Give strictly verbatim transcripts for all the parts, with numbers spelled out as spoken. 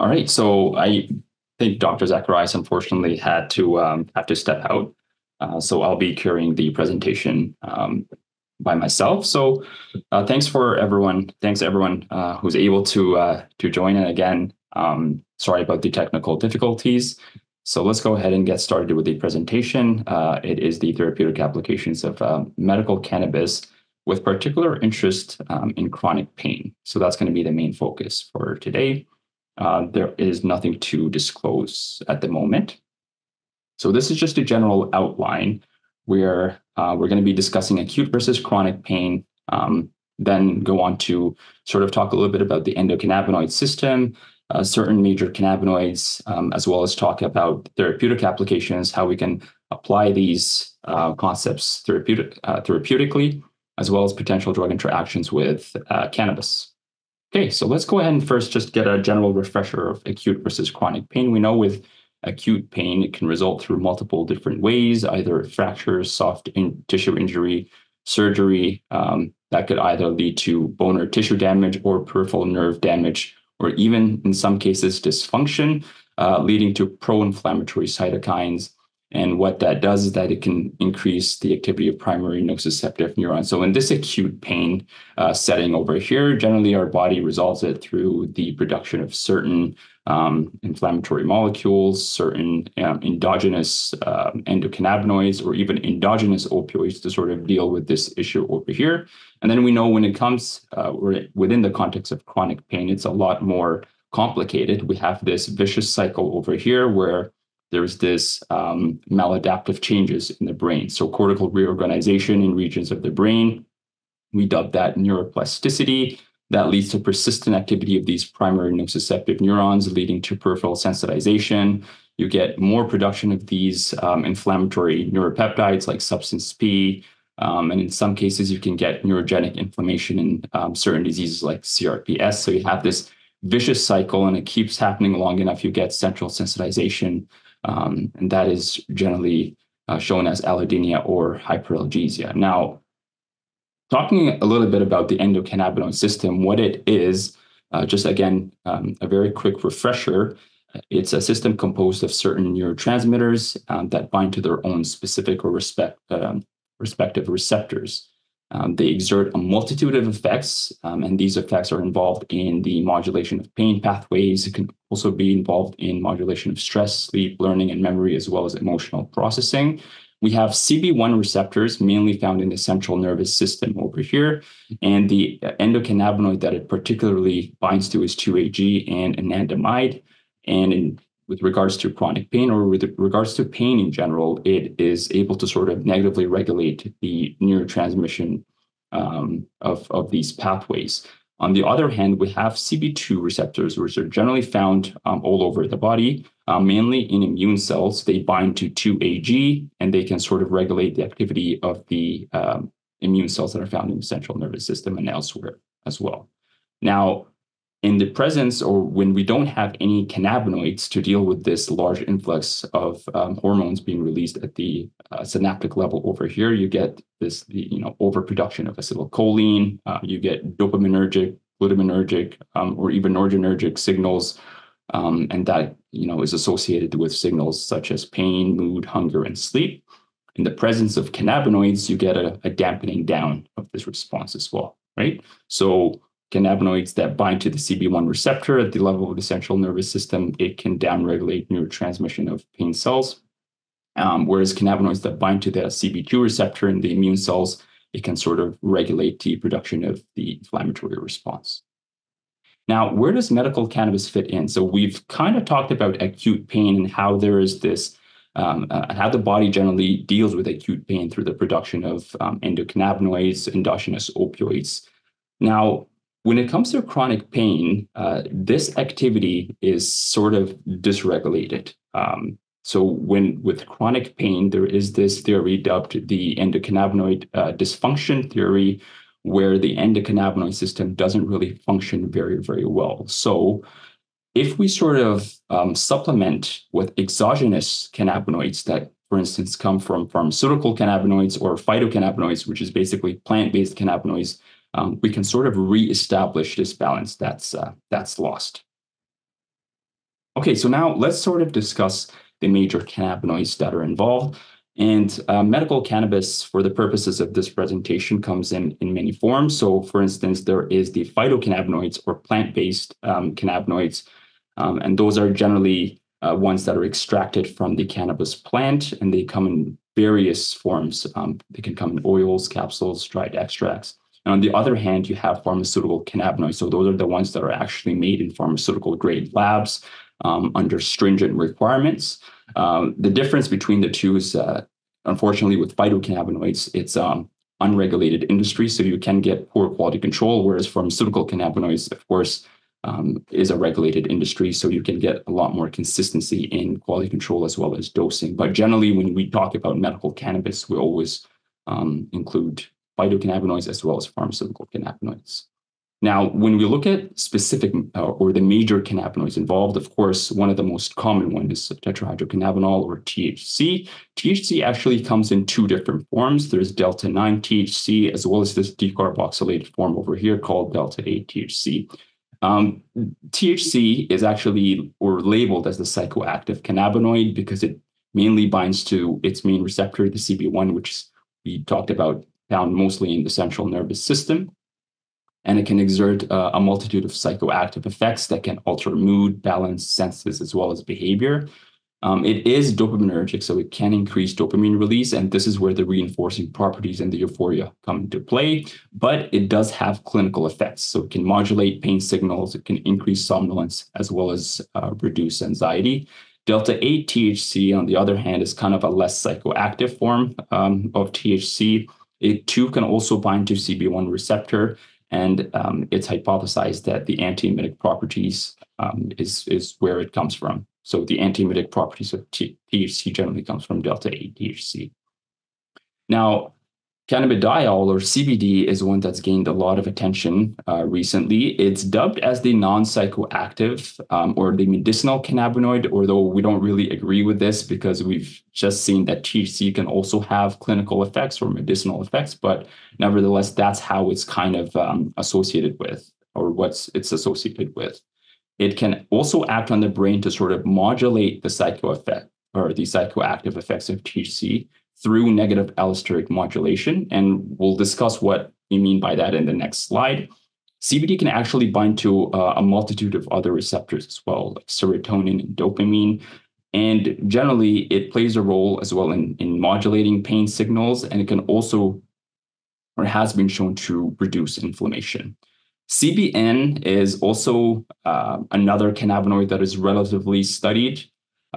All right. So I think Doctor Zacharias, unfortunately, had to um, have to step out. Uh, so I'll be carrying the presentation um, by myself. So uh, thanks for everyone. Thanks everyone uh, who's able to uh, to join. And again, um, sorry about the technical difficulties. So let's go ahead and get started with the presentation. Uh, it is the therapeutic applications of uh, medical cannabis with particular interest um, in chronic pain. So that's going to be the main focus for today. Uh, there is nothing to disclose at the moment. So this is just a general outline where uh, we're going to be discussing acute versus chronic pain, um, then go on to sort of talk a little bit about the endocannabinoid system, Uh, certain major cannabinoids, um, as well as talk about therapeutic applications, how we can apply these uh, concepts therapeutic, uh, therapeutically, as well as potential drug interactions with uh, cannabis. Okay, so let's go ahead and first just get a general refresher of acute versus chronic pain. We know with acute pain, it can result through multiple different ways, either fractures, soft in tissue injury, surgery, um, that could either lead to bone or tissue damage or peripheral nerve damage, or even in some cases dysfunction, uh, leading to pro-inflammatory cytokines. And what that does is that it can increase the activity of primary nociceptive neurons. So in this acute pain uh, setting over here, generally our body resolves it through the production of certain um, inflammatory molecules, certain um, endogenous uh, endocannabinoids, or even endogenous opioids to sort of deal with this issue over here. And then we know when it comes uh, within the context of chronic pain, it's a lot more complicated. We have this vicious cycle over here where there's this um, maladaptive changes in the brain. So cortical reorganization in regions of the brain, we dub that neuroplasticity. That leads to persistent activity of these primary nociceptive neurons, leading to peripheral sensitization. You get more production of these um, inflammatory neuropeptides like substance P, um, and in some cases you can get neurogenic inflammation in um, certain diseases like C R P S. So you have this vicious cycle, and it keeps happening long enough, you get central sensitization. Um, and that is generally uh, shown as allodynia or hyperalgesia. Now, talking a little bit about the endocannabinoid system, what it is, uh, just again, um, a very quick refresher, it's a system composed of certain neurotransmitters um, that bind to their own specific or respect, um, respective receptors. Um, they exert a multitude of effects, um, and these effects are involved in the modulation of pain pathways. It can also be involved in modulation of stress, sleep, learning, and memory, as well as emotional processing. We have C B one receptors mainly found in the central nervous system over here, and the endocannabinoid that it particularly binds to is two A G and anandamide. And in with regards to chronic pain, or with regards to pain in general, it is able to sort of negatively regulate the neurotransmission um, of, of these pathways. On the other hand, we have C B two receptors, which are generally found um, all over the body, uh, mainly in immune cells. They bind to two A G, and they can sort of regulate the activity of the um, immune cells that are found in the central nervous system and elsewhere as well. Now, in the presence, or when we don't have any cannabinoids to deal with this large influx of um, hormones being released at the uh, synaptic level over here, you get this, the, you know, overproduction of acetylcholine. Uh, you get dopaminergic, glutaminergic, um, or even noradrenergic signals, um, and that, you know, is associated with signals such as pain, mood, hunger, and sleep. In the presence of cannabinoids, you get a, a dampening down of this response as well, right? So cannabinoids that bind to the C B one receptor at the level of the central nervous system, it can downregulate neurotransmission of pain cells. Um, whereas cannabinoids that bind to the C B two receptor in the immune cells, it can sort of regulate the production of the inflammatory response. Now, where does medical cannabis fit in? So we've kind of talked about acute pain and how there is this, um, uh, how the body generally deals with acute pain through the production of um, endocannabinoids, endogenous opioids. Now, when it comes to chronic pain, uh, this activity is sort of dysregulated. Um, so when with chronic pain, there is this theory dubbed the endocannabinoid uh, dysfunction theory, where the endocannabinoid system doesn't really function very, very well. So if we sort of um, supplement with exogenous cannabinoids that, for instance, come from pharmaceutical cannabinoids or phytocannabinoids, which is basically plant-based cannabinoids, Um, we can sort of reestablish this balance that's uh, that's lost. Okay, so now let's sort of discuss the major cannabinoids that are involved. And uh, medical cannabis, for the purposes of this presentation, comes in in many forms. So, for instance, there is the phytocannabinoids or plant-based um, cannabinoids, um, and those are generally uh, ones that are extracted from the cannabis plant, and they come in various forms. Um, they can come in oils, capsules, dried extracts. And on the other hand, you have pharmaceutical cannabinoids. So those are the ones that are actually made in pharmaceutical-grade labs um, under stringent requirements. Um, the difference between the two is, uh, unfortunately, with phytocannabinoids, it's um, unregulated industry, so you can get poor quality control, whereas pharmaceutical cannabinoids, of course, um, is a regulated industry, so you can get a lot more consistency in quality control as well as dosing. But generally, when we talk about medical cannabis, we always um, include phytocannabinoids as well as pharmaceutical cannabinoids. Now, when we look at specific uh, or the major cannabinoids involved, of course, one of the most common ones is tetrahydrocannabinol or T H C. T H C actually comes in two different forms. There's delta nine T H C as well as this decarboxylated form over here called delta eight T H C. Um, T H C is actually or labeled as the psychoactive cannabinoid because it mainly binds to its main receptor, the C B one, which we talked about, found mostly in the central nervous system. And it can exert uh, a multitude of psychoactive effects that can alter mood, balance, senses, as well as behavior. Um, it is dopaminergic, so it can increase dopamine release, and this is where the reinforcing properties and the euphoria come into play. But it does have clinical effects, so it can modulate pain signals, it can increase somnolence, as well as uh, reduce anxiety. Delta eight T H C, on the other hand, is kind of a less psychoactive form um, of T H C. It too can also bind to C B one receptor. And um, it's hypothesized that the antiemetic properties um, is, is where it comes from. So the antiemetic properties of T H C generally comes from delta eight T H C. Now, cannabidiol or C B D is one that's gained a lot of attention uh, recently. It's dubbed as the non-psychoactive um, or the medicinal cannabinoid, although we don't really agree with this because we've just seen that T H C can also have clinical effects or medicinal effects, but nevertheless, that's how it's kind of um, associated with or what's it's associated with. It can also act on the brain to sort of modulate the psycho effect or the psychoactive effects of T H C through negative allosteric modulation, and we'll discuss what we mean by that in the next slide. C B D can actually bind to uh, a multitude of other receptors as well, like serotonin and dopamine, and generally it plays a role as well in, in modulating pain signals, and it can also, or has been shown to, reduce inflammation. C B N is also uh, another cannabinoid that is relatively studied.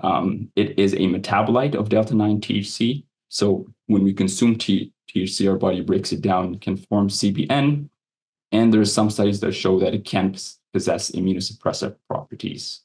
Um, it is a metabolite of delta nine T H C. So when we consume T H C, our body breaks it down, can form C B N. And there are some studies that show that it can possess immunosuppressive properties.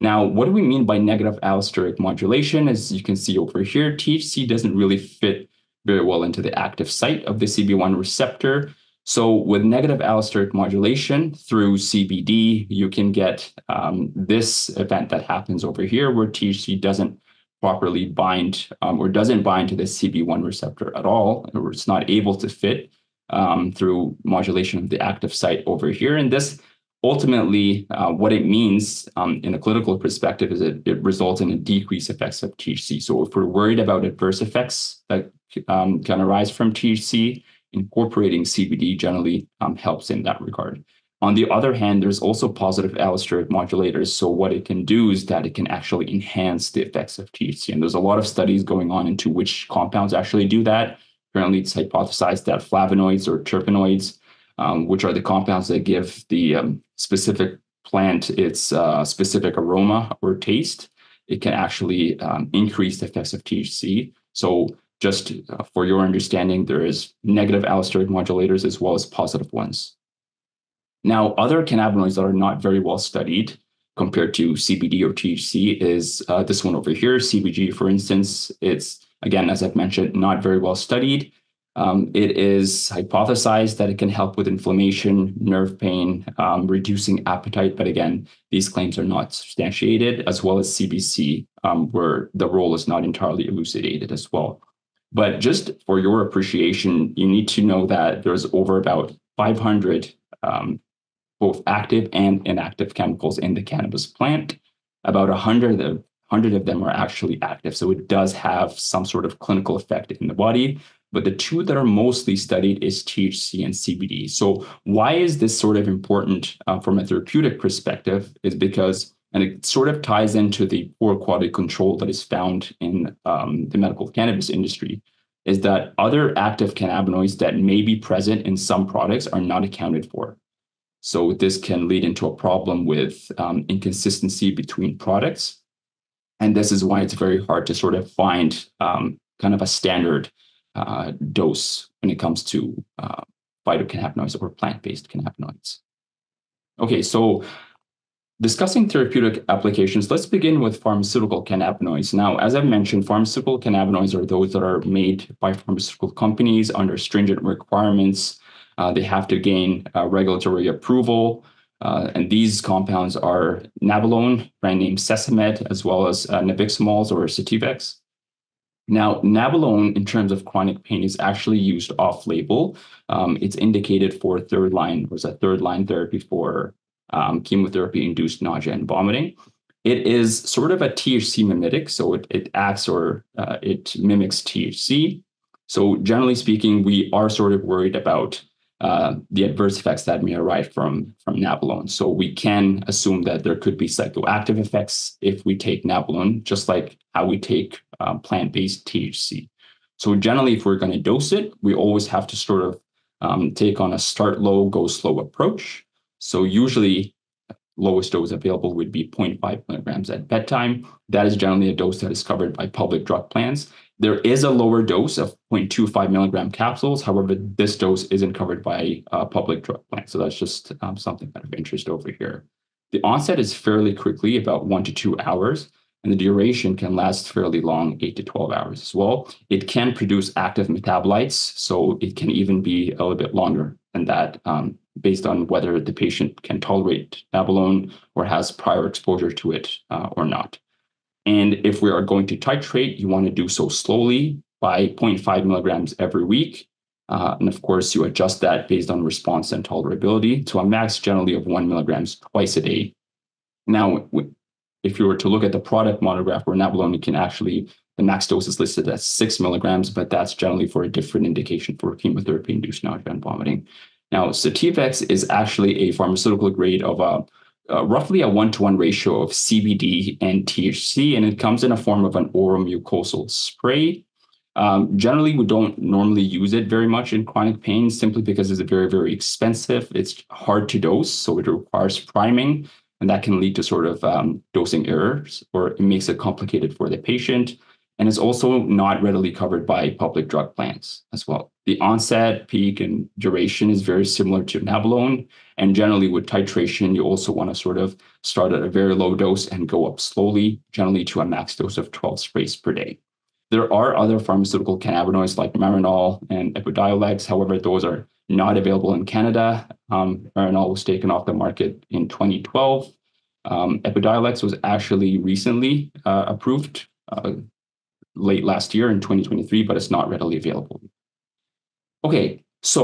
Now, what do we mean by negative allosteric modulation? As you can see over here, T H C doesn't really fit very well into the active site of the C B one receptor. So with negative allosteric modulation through C B D, you can get um, this event that happens over here where T H C doesn't properly bind um, or doesn't bind to the C B one receptor at all, or it's not able to fit um, through modulation of the active site over here. And this ultimately, uh, what it means um, in a clinical perspective is it, it results in a decrease effects of T H C. So if we're worried about adverse effects that um, can arise from T H C, incorporating C B D generally um, helps in that regard. On the other hand, there's also positive allosteric modulators. So what it can do is that it can actually enhance the effects of T H C. And there's a lot of studies going on into which compounds actually do that. Currently, it's hypothesized that flavonoids or terpenoids, um, which are the compounds that give the um, specific plant its uh, specific aroma or taste, it can actually um, increase the effects of T H C. So just uh, for your understanding, there is negative allosteric modulators as well as positive ones. Now, other cannabinoids that are not very well studied compared to C B D or T H C is uh, this one over here, C B G, for instance. It's, again, as I've mentioned, not very well studied. Um, it is hypothesized that it can help with inflammation, nerve pain, um, reducing appetite. But again, these claims are not substantiated, as well as C B C, um, where the role is not entirely elucidated as well. But just for your appreciation, you need to know that there's over about five hundred um, both active and inactive chemicals in the cannabis plant. about one hundred of, one hundred of them are actually active. So it does have some sort of clinical effect in the body. But the two that are mostly studied is T H C and C B D. So why is this sort of important uh, from a therapeutic perspective is because, and it sort of ties into the poor quality control that is found in um, the medical cannabis industry, is that other active cannabinoids that may be present in some products are not accounted for. So this can lead into a problem with um, inconsistency between products. And this is why it's very hard to sort of find um, kind of a standard Uh, dose when it comes to uh, phytocannabinoids or plant-based cannabinoids. Okay, so discussing therapeutic applications, let's begin with pharmaceutical cannabinoids. Now, as I've mentioned, pharmaceutical cannabinoids are those that are made by pharmaceutical companies under stringent requirements. Uh, they have to gain uh, regulatory approval. Uh, and these compounds are nabilone, brand name Sesamet, as well as uh, nabiximols or Cetivex. Now, nabilone, in terms of chronic pain, is actually used off-label. Um, it's indicated for third-line, was a third-line therapy for um, chemotherapy-induced nausea and vomiting. It is sort of a T H C mimetic, so it, it acts or uh, it mimics T H C. So generally speaking, we are sort of worried about uh, the adverse effects that may arise from, from nabilone. So we can assume that there could be psychoactive effects if we take nabilone, just like how we take Uh, plant-based T H C. So generally, if we're going to dose it, we always have to sort of um, take on a start low, go slow approach. So usually, lowest dose available would be zero point five milligrams at bedtime. That is generally a dose that is covered by public drug plans. There is a lower dose of zero point two five milligram capsules. However, this dose isn't covered by uh, public drug plans. So that's just um, something kind of interest over here. The onset is fairly quickly, about one to two hours. And the duration can last fairly long, eight to twelve hours as well. It can produce active metabolites, so it can even be a little bit longer than that, um, based on whether the patient can tolerate nabilone or has prior exposure to it uh, or not. And if we are going to titrate, you want to do so slowly by zero point five milligrams every week. Uh, and of course, you adjust that based on response and tolerability to a max generally of one milligrams twice a day. Now, if you were to look at the product monograph where nabilone can actually, the max dose is listed at six milligrams, but that's generally for a different indication for chemotherapy-induced nausea and vomiting. Now, Cetivex is actually a pharmaceutical grade of a, a roughly a one-to-one ratio of C B D and T H C, and it comes in a form of an oral mucosal spray. Um, generally, we don't normally use it very much in chronic pain simply because it's very, very expensive. It's hard to dose, so it requires priming. And that can lead to sort of um, dosing errors, or it makes it complicated for the patient. And it's also not readily covered by public drug plans as well. The onset, peak, and duration is very similar to nabilone. And generally with titration, you also want to sort of start at a very low dose and go up slowly, generally to a max dose of twelve sprays per day. There are other pharmaceutical cannabinoids like Marinol and Epidiolex. However, those are not available in Canada. Um, Marinol was taken off the market in twenty twelve. Um, Epidiolex was actually recently uh, approved uh, late last year in twenty twenty-three, but it's not readily available. Okay, so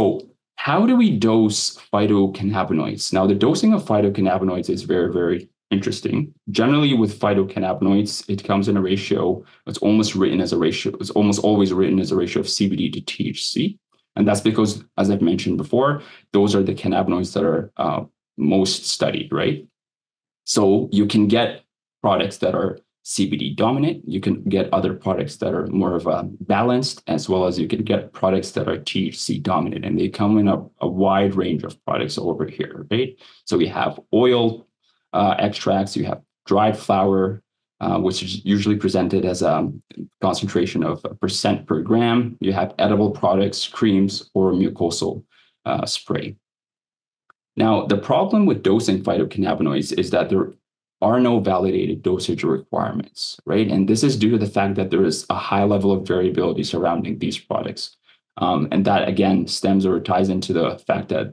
how do we dose phytocannabinoids? Now, the dosing of phytocannabinoids is very, very interesting. Generally, with phytocannabinoids, it comes in a ratio. It's almost written as a ratio. It's almost always written as a ratio of C B D to T H C. And that's because, as I've mentioned before, those are the cannabinoids that are uh, most studied, right? So you can get products that are C B D dominant. You can get other products that are more of a balanced, as well as you can get products that are T H C dominant. And they come in a, a wide range of products over here, right? So we have oil uh, extracts, you have dried flour, Uh, which is usually presented as a concentration of a percent per gram. You have edible products, creams, or mucosal uh, spray. Now, the problem with dosing phytocannabinoids is that there are no validated dosage requirements, right? And this is due to the fact that there is a high level of variability surrounding these products. Um, and that, again, stems or ties into the fact that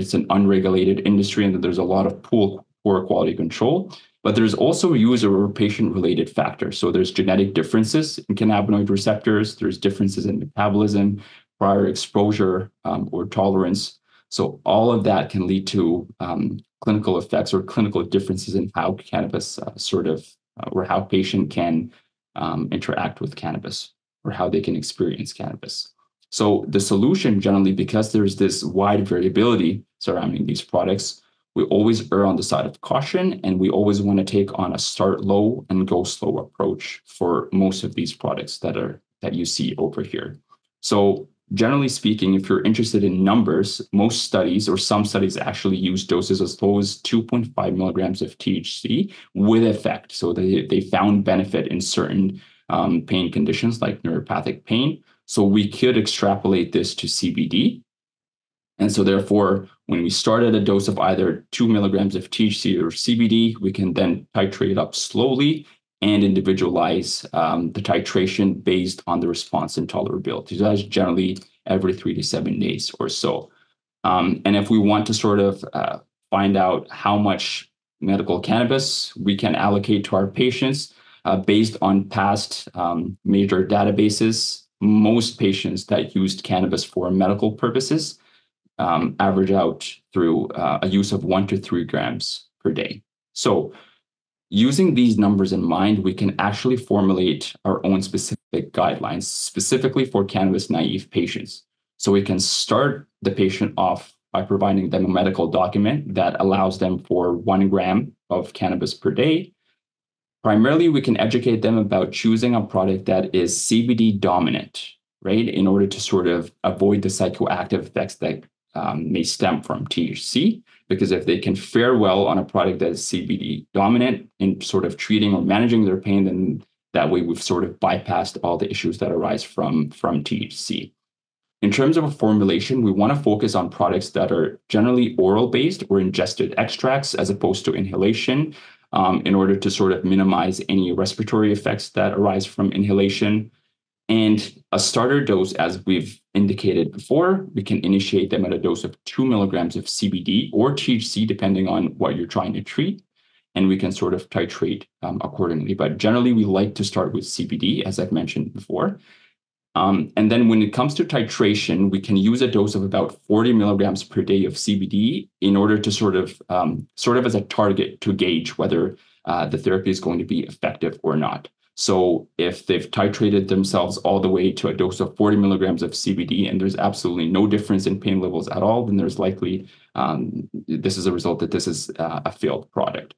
it's an unregulated industry and that there's a lot of pool, poor quality control. But there's also user or patient-related factors. So there's genetic differences in cannabinoid receptors. There's differences in metabolism, prior exposure, um, or tolerance. So all of that can lead to um, clinical effects or clinical differences in how cannabis uh, sort of, uh, or how patient can um, interact with cannabis or how they can experience cannabis. So the solution generally, because there's this wide variability surrounding these products, we always err on the side of caution, and we always want to take on a start low and go slow approach for most of these products that are that you see over here. So generally speaking, if you're interested in numbers, most studies or some studies actually use doses as low as two point five milligrams of T H C with effect. So they, they found benefit in certain um, pain conditions like neuropathic pain. So we could extrapolate this to C B D. And so therefore, when we start at a dose of either two milligrams of T H C or C B D, we can then titrate up slowly and individualize um, the titration based on the response and tolerability. So that's generally every three to seven days or so. Um, and if we want to sort of uh, find out how much medical cannabis we can allocate to our patients uh, based on past um, major databases, most patients that used cannabis for medical purposes Um, average out through uh, a use of one to three grams per day. So using these numbers in mind, we can actually formulate our own specific guidelines specifically for cannabis naive patients. So we can start the patient off by providing them a medical document that allows them for one gram of cannabis per day. Primarily, we can educate them about choosing a product that is C B D dominant, right? In order to sort of avoid the psychoactive effects that Um, may stem from T H C, because if they can fare well on a product that is C B D dominant in sort of treating or managing their pain, then that way we've sort of bypassed all the issues that arise from, from T H C. In terms of a formulation, we want to focus on products that are generally oral-based or ingested extracts as opposed to inhalation um, in order to sort of minimize any respiratory effects that arise from inhalation. And a starter dose, as we've indicated before, we can initiate them at a dose of two milligrams of C B D or T H C, depending on what you're trying to treat. And we can sort of titrate um, accordingly. But generally, we like to start with C B D, as I've mentioned before. Um, and then when it comes to titration, we can use a dose of about forty milligrams per day of C B D in order to sort of, um, sort of as a target to gauge whether uh, the therapy is going to be effective or not. So if they've titrated themselves all the way to a dose of forty milligrams of C B D and there's absolutely no difference in pain levels at all, then there's likely, um, this is a result that this is uh, a failed product.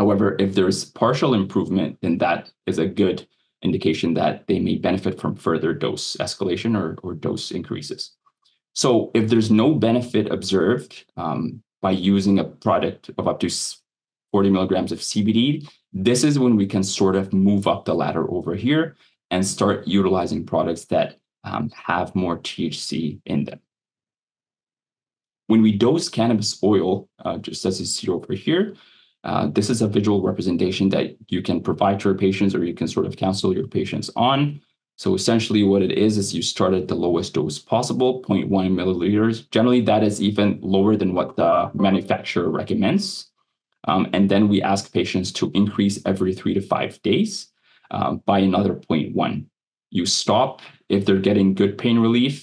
However, if there's partial improvement, then that is a good indication that they may benefit from further dose escalation or, or dose increases. So if there's no benefit observed um, by using a product of up to forty milligrams of C B D, this is when we can sort of move up the ladder over here and start utilizing products that um, have more T H C in them. When we dose cannabis oil, uh, just as you see over here, uh, this is a visual representation that you can provide to your patients or you can sort of counsel your patients on. So essentially what it is, is you start at the lowest dose possible, zero point one milliliters. Generally, that is even lower than what the manufacturer recommends. Um, and then we ask patients to increase every three to five days um, by another zero point one. You stop if they're getting good pain relief,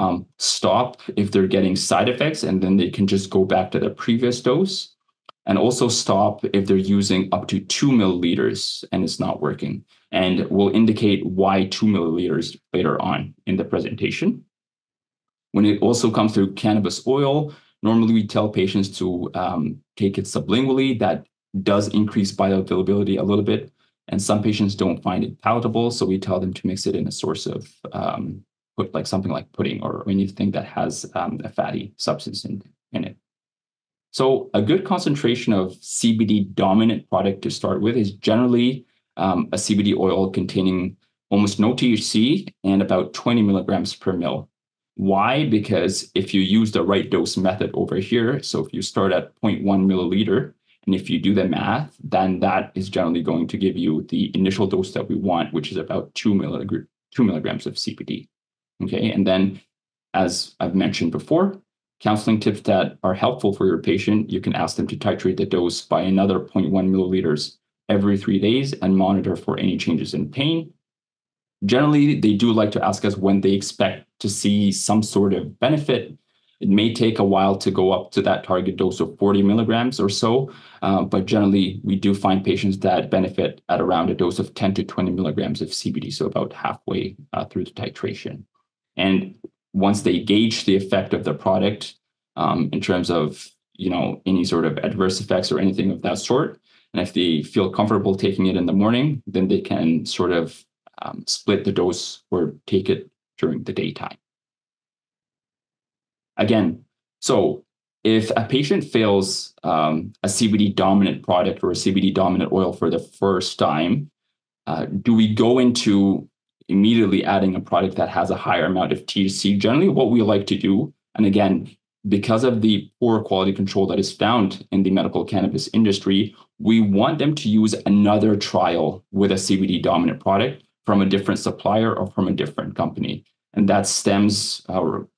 um, stop if they're getting side effects, and then they can just go back to the previous dose, and also stop if they're using up to two milliliters and it's not working. And we'll indicate why two milliliters later on in the presentation. When it also comes to cannabis oil, normally, we tell patients to um, take it sublingually. That does increase bioavailability a little bit, and some patients don't find it palatable, so we tell them to mix it in a source of um, put, like something like pudding or anything that has um, a fatty substance in, in it. So a good concentration of C B D-dominant product to start with is generally um, a C B D oil containing almost no T H C and about twenty milligrams per mil. Why? Because if you use the right dose method over here, so if you start at zero point one milliliter, and if you do the math, then that is generally going to give you the initial dose that we want, which is about two, milligr two milligrams of C B D. Okay, and then, as I've mentioned before, counseling tips that are helpful for your patient, you can ask them to titrate the dose by another zero point one milliliters every three days and monitor for any changes in pain. Generally, they do like to ask us when they expect to see some sort of benefit. It may take a while to go up to that target dose of forty milligrams or so, uh, but generally we do find patients that benefit at around a dose of ten to twenty milligrams of C B D, so about halfway uh, through the titration. And once they gauge the effect of the product um, in terms of, you know, any sort of adverse effects or anything of that sort, and if they feel comfortable taking it in the morning, then they can sort of um, split the dose or take it during the daytime. Again, so if a patient fails um, a C B D-dominant product or a C B D-dominant oil for the first time, uh, do we go into immediately adding a product that has a higher amount of T H C? Generally, what we like to do, and again, because of the poor quality control that is found in the medical cannabis industry, we want them to use another trial with a C B D-dominant product from a different supplier or from a different company. And that stems, or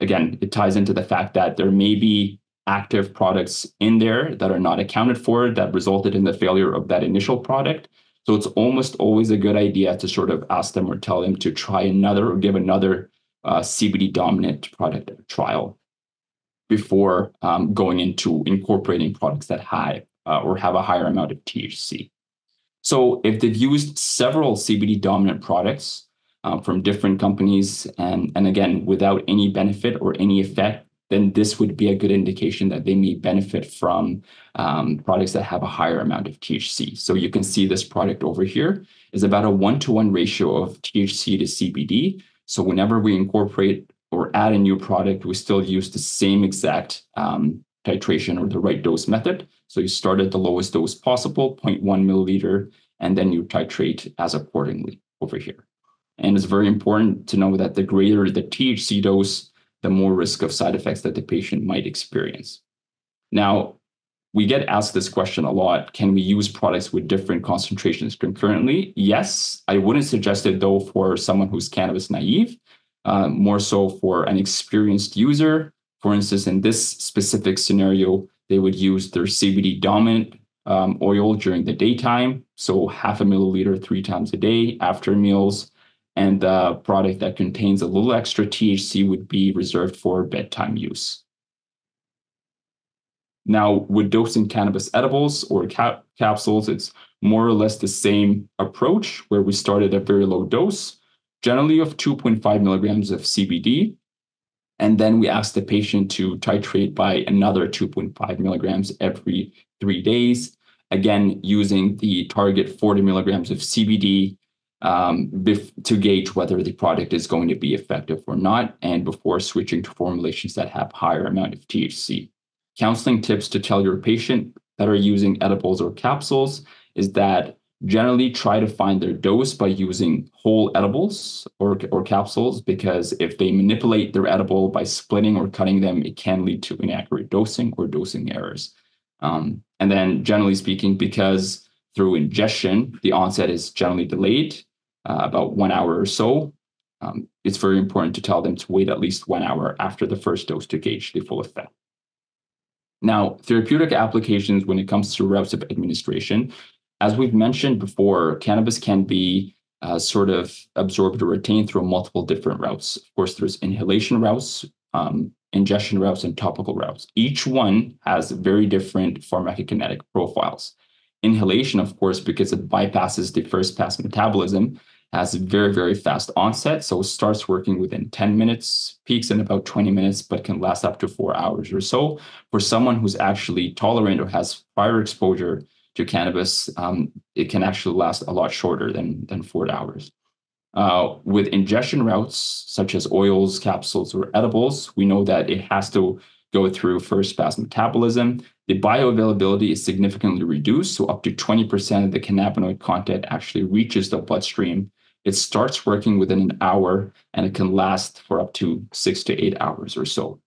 again, it ties into the fact that there may be active products in there that are not accounted for that resulted in the failure of that initial product. So it's almost always a good idea to sort of ask them or tell them to try another or give another uh, C B D-dominant product trial before um, going into incorporating products that have uh, or have a higher amount of T H C. So if they've used several C B D-dominant products uh, from different companies, and, and again, without any benefit or any effect, then this would be a good indication that they may benefit from um, products that have a higher amount of T H C. So you can see this product over here is about a one-to-one ratio of T H C to C B D. So whenever we incorporate or add a new product, we still use the same exact um, titration or the right dose method. So you start at the lowest dose possible, zero point one milliliter, and then you titrate as accordingly over here. And it's very important to know that the greater the T H C dose, the more risk of side effects that the patient might experience. Now, we get asked this question a lot. Can we use products with different concentrations concurrently? Yes, I wouldn't suggest it though for someone who's cannabis naive. Uh, more so for an experienced user. For instance, in this specific scenario, they would use their C B D-dominant um, oil during the daytime, so half a milliliter three times a day after meals, and the product that contains a little extra T H C would be reserved for bedtime use. Now, with dosing cannabis edibles or cap capsules, it's more or less the same approach where we start at a very low dose, generally of two point five milligrams of C B D. And then we ask the patient to titrate by another two point five milligrams every three days, again, using the target forty milligrams of C B D um, to gauge whether the product is going to be effective or not, and before switching to formulations that have higher amount of T H C. Counseling tips to tell your patient that are using edibles or capsules is that generally try to find their dose by using whole edibles or, or capsules, because if they manipulate their edible by splitting or cutting them, it can lead to inaccurate dosing or dosing errors. Um, and then generally speaking, because through ingestion, the onset is generally delayed uh, about one hour or so, um, it's very important to tell them to wait at least one hour after the first dose to gauge the full effect. Now, therapeutic applications when it comes to routes of administration, as we've mentioned before, cannabis can be uh, sort of absorbed or retained through multiple different routes. Of course, there's inhalation routes, um, ingestion routes, and topical routes. Each one has very different pharmacokinetic profiles. Inhalation, of course, because it bypasses the first pass metabolism, has very, very fast onset. So it starts working within ten minutes, peaks in about twenty minutes, but can last up to four hours or so. For someone who's actually tolerant or has prior exposure to cannabis, um, it can actually last a lot shorter than, than four hours. Uh, with ingestion routes, such as oils, capsules, or edibles, we know that it has to go through first pass metabolism. The bioavailability is significantly reduced, so up to twenty percent of the cannabinoid content actually reaches the bloodstream. It starts working within an hour, and it can last for up to six to eight hours or so.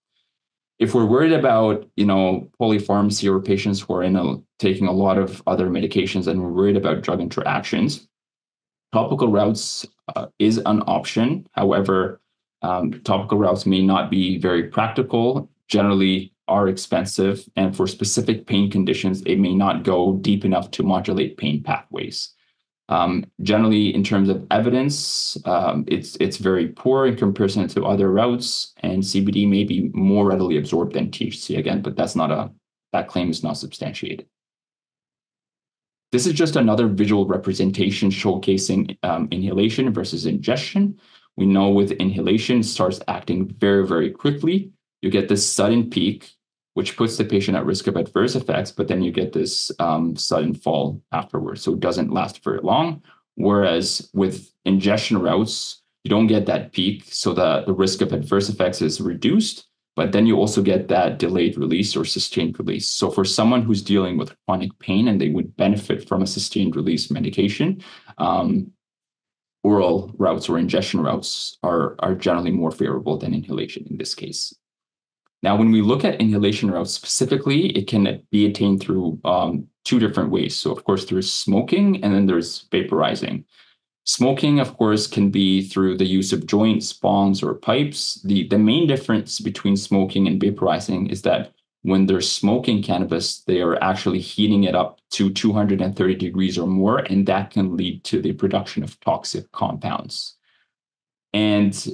If we're worried about, you know, polypharmacy or patients who are in a, taking a lot of other medications and we're worried about drug interactions, topical routes uh, is an option. However, um, topical routes may not be very practical, generally are expensive, and for specific pain conditions, it may not go deep enough to modulate pain pathways. Um, generally, in terms of evidence, um, it's it's very poor in comparison to other routes, and C B D may be more readily absorbed than T H C again, but that's not a that claim is not substantiated. This is just another visual representation showcasing um, inhalation versus ingestion. We know with inhalation, it starts acting very, very quickly. You get this sudden peak, which puts the patient at risk of adverse effects, but then you get this um, sudden fall afterwards. So it doesn't last very long. Whereas with ingestion routes, you don't get that peak, so the, the risk of adverse effects is reduced, but then you also get that delayed release or sustained release. So for someone who's dealing with chronic pain and they would benefit from a sustained release medication, um, oral routes or ingestion routes are, are generally more favorable than inhalation in this case. Now, when we look at inhalation routes specifically, it can be attained through um, two different ways. So, of course, there's smoking and then there's vaporizing. Smoking, of course, can be through the use of joints, bongs, or pipes. The, the main difference between smoking and vaporizing is that when they're smoking cannabis, they are actually heating it up to two hundred thirty degrees or more, and that can lead to the production of toxic compounds. And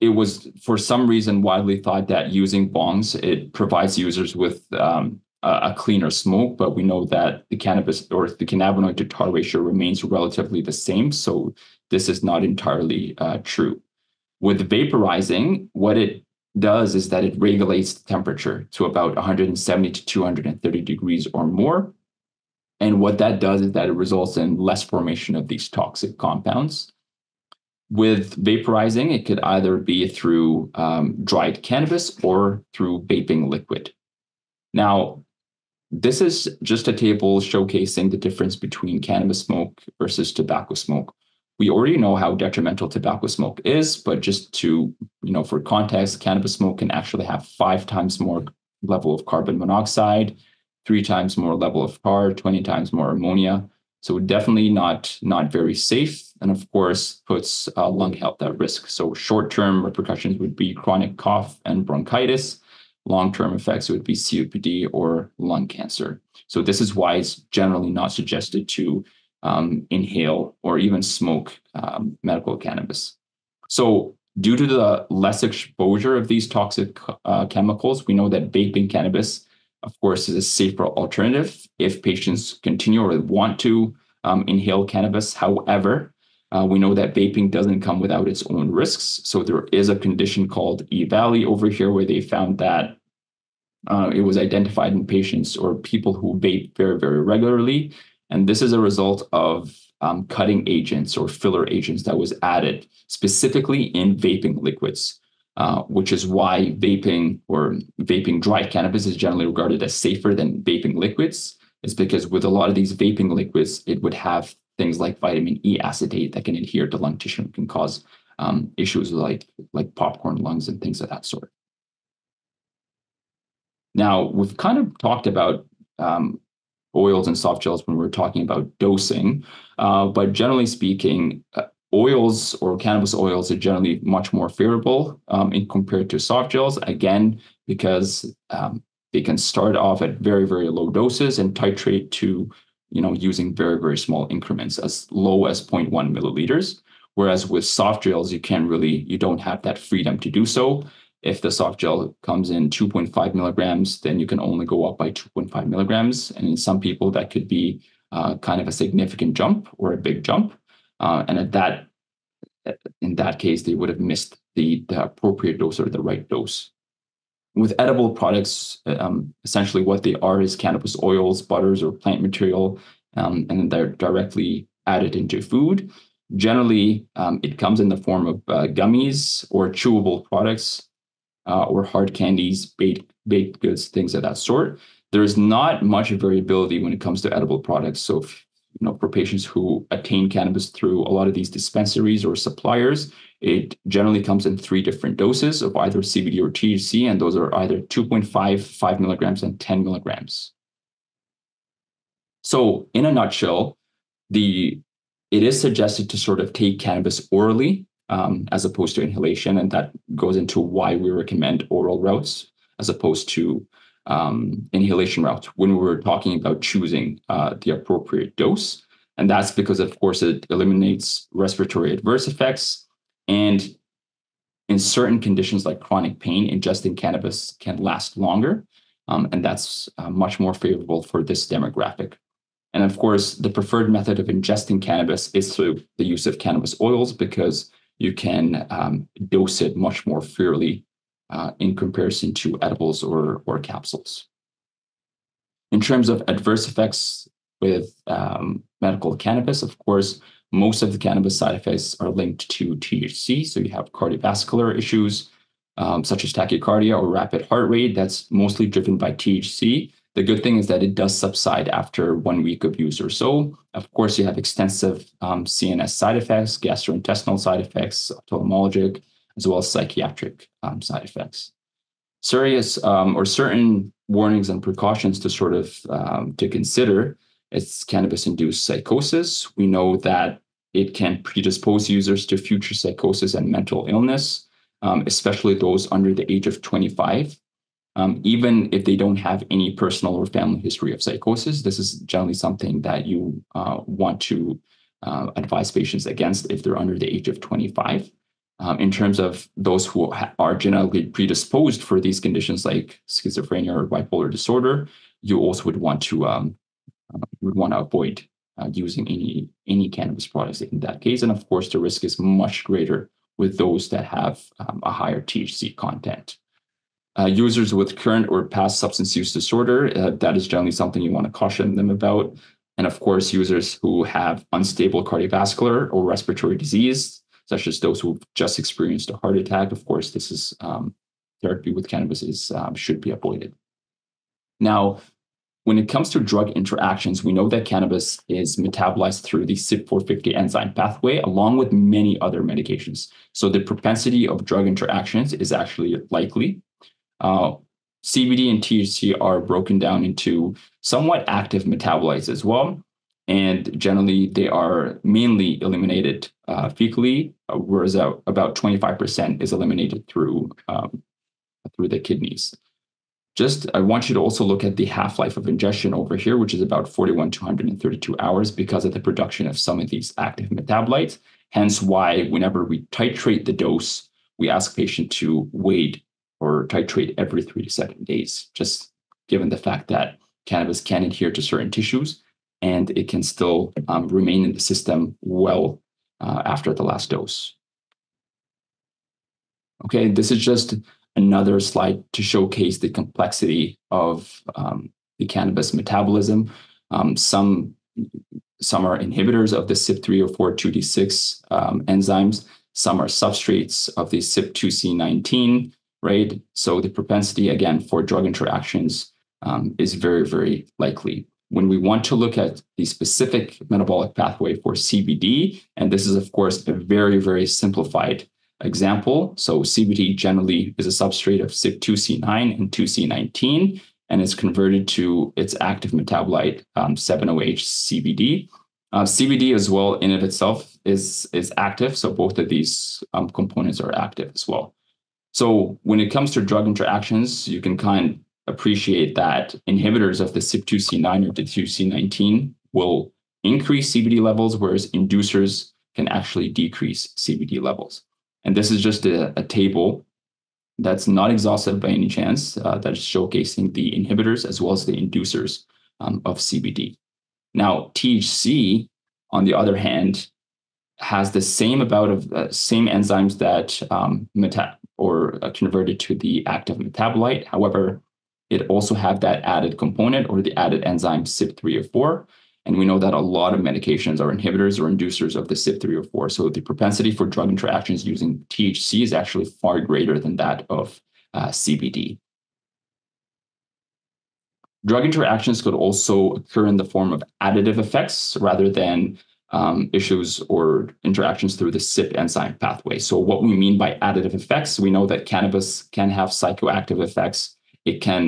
it was, for some reason, widely thought that using bongs, it provides users with um, a cleaner smoke, but we know that the cannabis or the cannabinoid to tar ratio remains relatively the same, so this is not entirely uh, true. With vaporizing, what it does is that it regulates the temperature to about one hundred seventy to two hundred thirty degrees or more, and what that does is that it results in less formation of these toxic compounds. With vaporizing, it could either be through um, dried cannabis or through vaping liquid. Now, this is just a table showcasing the difference between cannabis smoke versus tobacco smoke. We already know how detrimental tobacco smoke is, but just to, you know, for context, cannabis smoke can actually have five times more level of carbon monoxide, three times more level of tar, twenty times more ammonia. So definitely not, not very safe, and of course puts uh, lung health at risk. So short-term repercussions would be chronic cough and bronchitis. Long-term effects would be C O P D or lung cancer. So this is why it's generally not suggested to um, inhale or even smoke um, medical cannabis. So due to the less exposure of these toxic uh, chemicals, we know that vaping cannabis, of course, is a safer alternative if patients continue or want to um, inhale cannabis. However, uh, we know that vaping doesn't come without its own risks. So there is a condition called EVALI over here, where they found that uh, it was identified in patients or people who vape very, very regularly. And this is a result of um, cutting agents or filler agents that was added specifically in vaping liquids. Uh, which is why vaping or vaping dry cannabis is generally regarded as safer than vaping liquids, is because with a lot of these vaping liquids, it would have things like vitamin E acetate that can adhere to lung tissue and can cause um, issues like, like popcorn lungs and things of that sort. Now, we've kind of talked about um, oils and soft gels when we were talking about dosing, uh, but generally speaking, uh, oils or cannabis oils are generally much more favorable um, in compared to soft gels, again, because um, they can start off at very, very low doses and titrate to, you know, using very, very small increments as low as zero point one milliliters. Whereas with soft gels, you can't really, you don't have that freedom to do so. If the soft gel comes in two point five milligrams, then you can only go up by two point five milligrams. And in some people, that could be uh, kind of a significant jump or a big jump. Uh, and at that, in that case, they would have missed the, the appropriate dose or the right dose. With edible products, um, essentially what they are is cannabis oils, butters, or plant material, um, and they're directly added into food. Generally, um, it comes in the form of uh, gummies or chewable products uh, or hard candies, baked, baked goods, things of that sort. There is not much variability when it comes to edible products. So if, You know, for patients who attain cannabis through a lot of these dispensaries or suppliers, it generally comes in three different doses of either C B D or T H C, and those are either two point five, five milligrams, and ten milligrams. So in a nutshell, the it is suggested to sort of take cannabis orally um, as opposed to inhalation, and that goes into why we recommend oral routes as opposed to Um, inhalation route when we were talking about choosing uh, the appropriate dose. And that's because, of course, it eliminates respiratory adverse effects. And in certain conditions like chronic pain, ingesting cannabis can last longer. Um, and that's uh, much more favorable for this demographic. And of course, the preferred method of ingesting cannabis is through the use of cannabis oils, because you can um, dose it much more fairly uh, in comparison to edibles or, or capsules. In terms of adverse effects with um, medical cannabis, of course, most of the cannabis side effects are linked to T H C. So you have cardiovascular issues, um, such as tachycardia or rapid heart rate. That's mostly driven by T H C. The good thing is that it does subside after one week of use or so. Of course, you have extensive um, C N S side effects, gastrointestinal side effects, ophthalmologic, as well as psychiatric um, side effects. Serious um, or certain warnings and precautions to sort of um, to consider is cannabis-induced psychosis. We know that it can predispose users to future psychosis and mental illness, um, especially those under the age of twenty-five. Um, even if they don't have any personal or family history of psychosis, this is generally something that you uh, want to uh, advise patients against if they're under the age of twenty-five. Um, in terms of those who ha are genetically predisposed for these conditions like schizophrenia or bipolar disorder, you also would want to um, uh, would want to avoid uh, using any any cannabis products in that case. And of course, the risk is much greater with those that have um, a higher T H C content. Uh, users with current or past substance use disorder, uh, that is generally something you want to caution them about. And of course, users who have unstable cardiovascular or respiratory disease, such as those who've just experienced a heart attack. Of course, this is um, therapy with cannabis is um, should be avoided. Now, when it comes to drug interactions, we know that cannabis is metabolized through the C Y P four fifty enzyme pathway, along with many other medications. So the propensity of drug interactions is actually likely. Uh, C B D and T H C are broken down into somewhat active metabolites as well, and generally they are mainly eliminated uh, fecally, whereas uh, about twenty-five percent is eliminated through um, through the kidneys. Just, I want you to also look at the half-life of ingestion over here, which is about forty-one to one hundred thirty-two hours, because of the production of some of these active metabolites. Hence, why whenever we titrate the dose, we ask patients to wait or titrate every three to seven days, just given the fact that cannabis can adhere to certain tissues and it can still um, remain in the system well uh, after the last dose. Okay, this is just another slide to showcase the complexity of um, the cannabis metabolism. Um, some, some are inhibitors of the C Y P three or four, two D six um, enzymes. Some are substrates of the C Y P two C nineteen. Right? So the propensity, again, for drug interactions um, is very, very likely. When we want to look at the specific metabolic pathway for C B D, and this is, of course, a very, very simplified example. So C B D generally is a substrate of C Y P two C nine and two C nineteen, and it's converted to its active metabolite, um, seven O H C B D. Uh, C B D as well, in of itself, is, is active. So both of these um, components are active as well. So when it comes to drug interactions, you can kind of appreciate that inhibitors of the C Y P two C nine or the two C nineteen will increase C B D levels, whereas inducers can actually decrease C B D levels. And this is just a, a table that's not exhaustive by any chance, uh, that is showcasing the inhibitors as well as the inducers um, of C B D. Now, T H C, on the other hand, has the same about of uh, same enzymes that um, meta or uh, converted to the active metabolite. However, it also have that added component or the added enzyme C Y P three or four. And we know that a lot of medications are inhibitors or inducers of the C Y P three or four. So the propensity for drug interactions using T H C is actually far greater than that of uh, C B D. Drug interactions could also occur in the form of additive effects rather than Um, issues or interactions through the C Y P enzyme pathway. So what we mean by additive effects, we know that cannabis can have psychoactive effects. It can,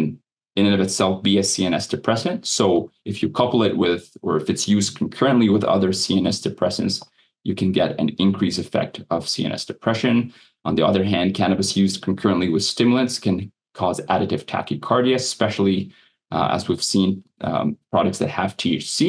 in and of itself, be a C N S depressant. So if you couple it with, or if it's used concurrently with other C N S depressants, you can get an increased effect of C N S depression. On the other hand, cannabis used concurrently with stimulants can cause additive tachycardia, especially uh, as we've seen um, products that have T H C.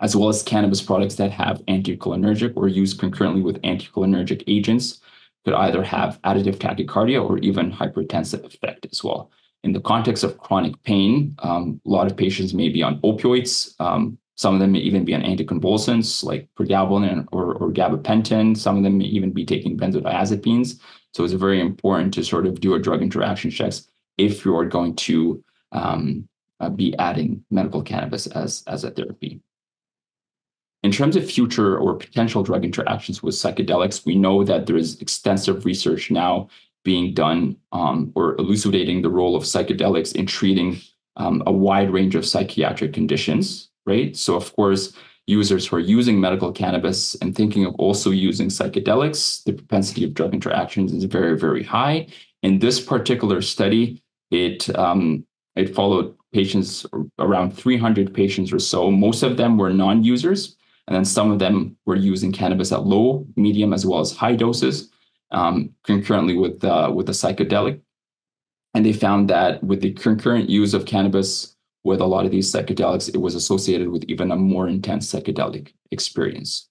as well as cannabis products that have anticholinergic or used concurrently with anticholinergic agents could either have additive tachycardia or even hypertensive effect as well. In the context of chronic pain, um, a lot of patients may be on opioids. Um, some of them may even be on anticonvulsants like pregabalin or, or gabapentin. Some of them may even be taking benzodiazepines. So it's very important to sort of do a drug interaction checks if you're going to um, uh, be adding medical cannabis as, as a therapy. In terms of future or potential drug interactions with psychedelics, we know that there is extensive research now being done um, or elucidating the role of psychedelics in treating um, a wide range of psychiatric conditions, right? So of course, users who are using medical cannabis and thinking of also using psychedelics, the propensity of drug interactions is very, very high. In this particular study, it, um, it followed patients, around three hundred patients or so. Most of them were non-users. And then some of them were using cannabis at low, medium, as well as high doses, um, concurrently with uh, with a psychedelic. And they found that with the concurrent use of cannabis with a lot of these psychedelics, it was associated with even a more intense psychedelic experience.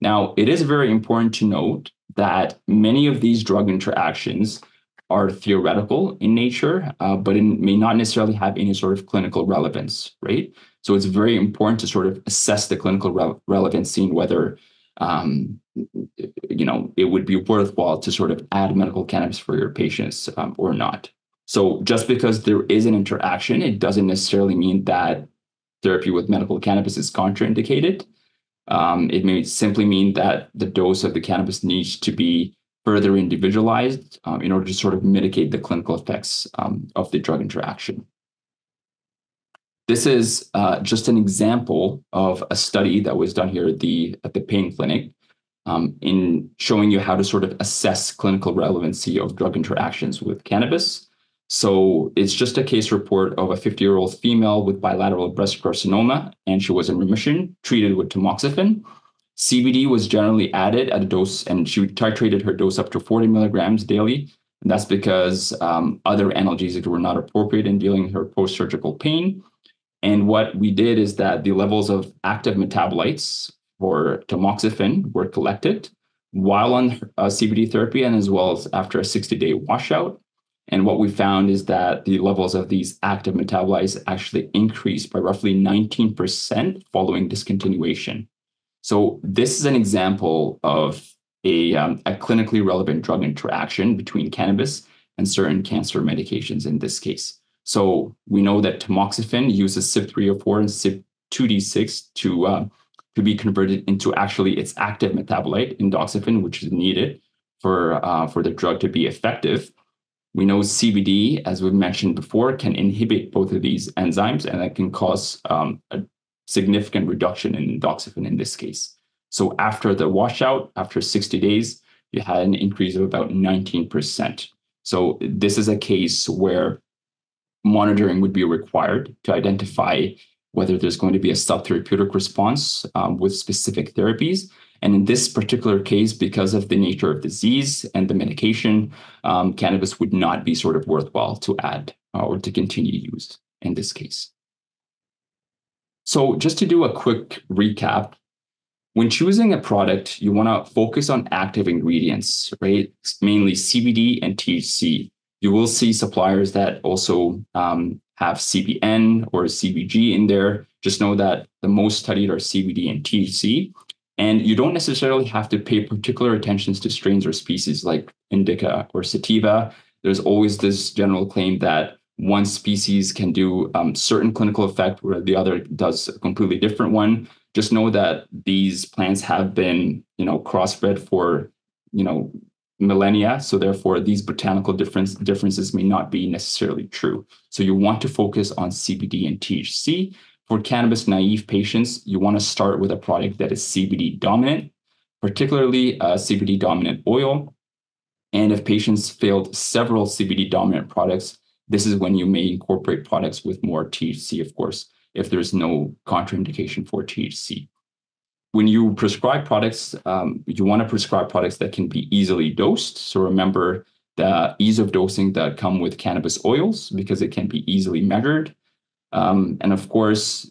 Now, it is very important to note that many of these drug interactions are theoretical in nature, uh, but it may not necessarily have any sort of clinical relevance, right? So it's very important to sort of assess the clinical re relevance, seeing whether, um, you know, it would be worthwhile to sort of add medical cannabis for your patients um, or not. So just because there is an interaction, it doesn't necessarily mean that therapy with medical cannabis is contraindicated. Um, it may simply mean that the dose of the cannabis needs to be further individualized um, in order to sort of mitigate the clinical effects um, of the drug interaction. This is uh, just an example of a study that was done here at the, at the pain clinic um, in showing you how to sort of assess clinical relevancy of drug interactions with cannabis. So it's just a case report of a fifty-year-old female with bilateral breast carcinoma, and she was in remission, treated with tamoxifen. C B D was generally added at a dose, and she titrated her dose up to forty milligrams daily. And that's because um, other analgesics were not appropriate in dealing with her post-surgical pain. And what we did is that the levels of active metabolites for tamoxifen were collected while on uh, C B D therapy and as well as after a sixty-day washout. And what we found is that the levels of these active metabolites actually increased by roughly nineteen percent following discontinuation. So this is an example of a, um, a clinically relevant drug interaction between cannabis and certain cancer medications in this case. So we know that tamoxifen uses C Y P three oh four and C Y P two D six to, uh, to be converted into actually its active metabolite, endoxifen, which is needed for, uh, for the drug to be effective. We know C B D, as we've mentioned before, can inhibit both of these enzymes, and that can cause um, a significant reduction in endoxifen in this case. So after the washout, after sixty days, you had an increase of about nineteen percent. So this is a case where monitoring would be required to identify whether there's going to be a subtherapeutic response um, with specific therapies. And in this particular case, because of the nature of disease and the medication, um, cannabis would not be sort of worthwhile to add uh, or to continue use in this case. So just to do a quick recap, when choosing a product, you want to focus on active ingredients, right? Mainly C B D and T H C. You will see suppliers that also um, have C B N or C B G in there. Just know that the most studied are C B D and T H C. And you don't necessarily have to pay particular attentions to strains or species like indica or sativa. There's always this general claim that one species can do um, certain clinical effect where the other does a completely different one. Just know that these plants have been, you know, crossbred for, you know, millennia. So therefore, these botanical difference, differences may not be necessarily true. So you want to focus on C B D and T H C. For cannabis naive patients, you want to start with a product that is C B D dominant, particularly uh, C B D dominant oil. And if patients failed several C B D dominant products, this is when you may incorporate products with more T H C, of course, if there's no contraindication for T H C. When you prescribe products, um, you want to prescribe products that can be easily dosed. So remember the ease of dosing that come with cannabis oils because it can be easily measured. Um, and of course,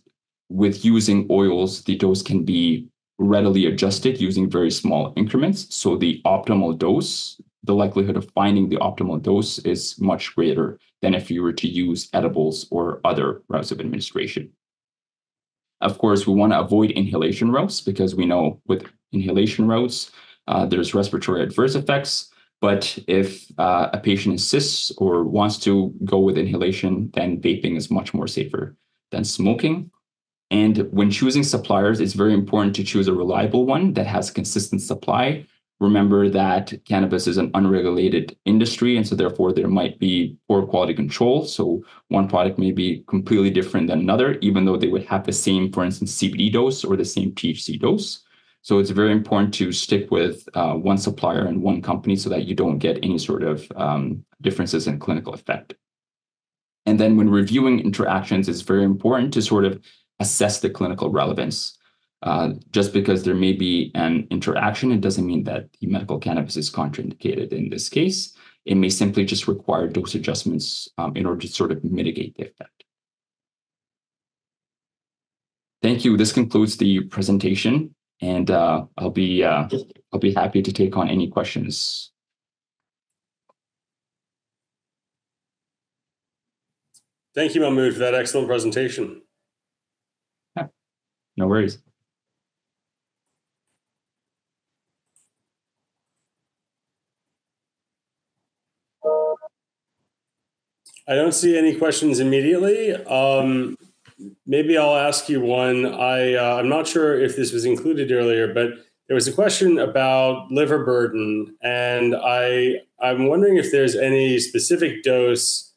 with using oils, the dose can be readily adjusted using very small increments. So the optimal dose, the likelihood of finding the optimal dose is much greater than if you were to use edibles or other routes of administration. Of course, we want to avoid inhalation routes because we know with inhalation routes, uh, there's respiratory adverse effects. But if uh, a patient insists or wants to go with inhalation, then vaping is much more safer than smoking. And when choosing suppliers, it's very important to choose a reliable one that has consistent supply. Remember that cannabis is an unregulated industry, and so therefore there might be poor quality control. So one product may be completely different than another, even though they would have the same, for instance, C B D dose or the same T H C dose. So it's very important to stick with uh, one supplier and one company so that you don't get any sort of um, differences in clinical effect. And then when reviewing interactions, it's very important to sort of assess the clinical relevance. Uh, just because there may be an interaction, it doesn't mean that the medical cannabis is contraindicated in this case. It may simply just require dose adjustments um, in order to sort of mitigate the effect. Thank you. This concludes the presentation, and uh, I'll be uh, I'll be happy to take on any questions. Thank you, Mahmoud, for that excellent presentation. Yeah. No worries. I don't see any questions immediately. Um, maybe I'll ask you one. I, uh, I'm not sure if this was included earlier, but there was a question about liver burden. And I, I'm wondering if there's any specific dose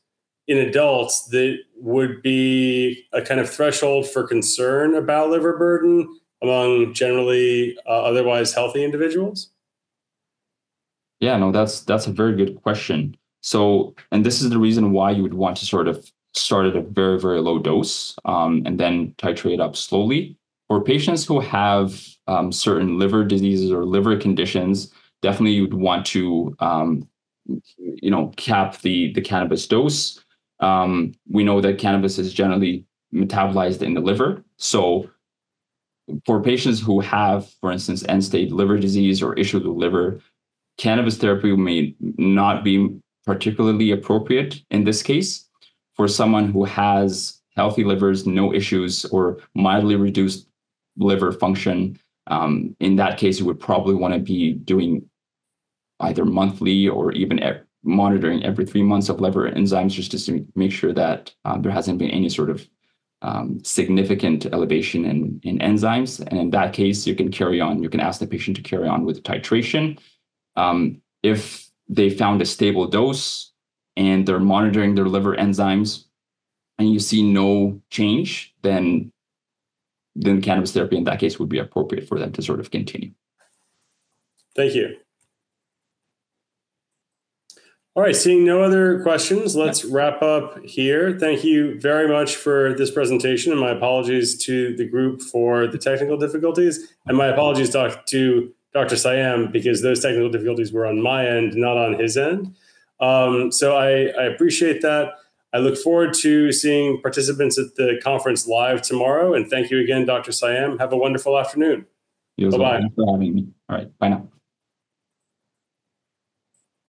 in adults that would be a kind of threshold for concern about liver burden among generally uh, otherwise healthy individuals? Yeah, no, that's, that's a very good question. So, and this is the reason why you would want to sort of start at a very, very low dose um, and then titrate up slowly. For patients who have um, certain liver diseases or liver conditions, definitely you'd want to, um, you know, cap the, the cannabis dose. Um, we know that cannabis is generally metabolized in the liver. So for patients who have, for instance, end-stage liver disease or issues with liver, cannabis therapy may not be particularly appropriate in this case. For someone who has healthy livers, no issues, or mildly reduced liver function, um, in that case, you would probably want to be doing either monthly or even e monitoring every three months of liver enzymes just to make sure that um, there hasn't been any sort of um, significant elevation in, in enzymes. And in that case, you can carry on. You can ask the patient to carry on with titration. Um, if they found a stable dose and they're monitoring their liver enzymes and you see no change, then, then cannabis therapy in that case would be appropriate for them to sort of continue. Thank you. All right, seeing no other questions, let's wrap up here. Thank you very much for this presentation, and my apologies to the group for the technical difficulties, and my apologies to Doctor Siyam, because those technical difficulties were on my end, not on his end. Um, so I, I appreciate that. I look forward to seeing participants at the conference live tomorrow. And thank you again, Doctor Siyam. Have a wonderful afternoon. Bye-bye. Thanks for having me. All right. Bye now.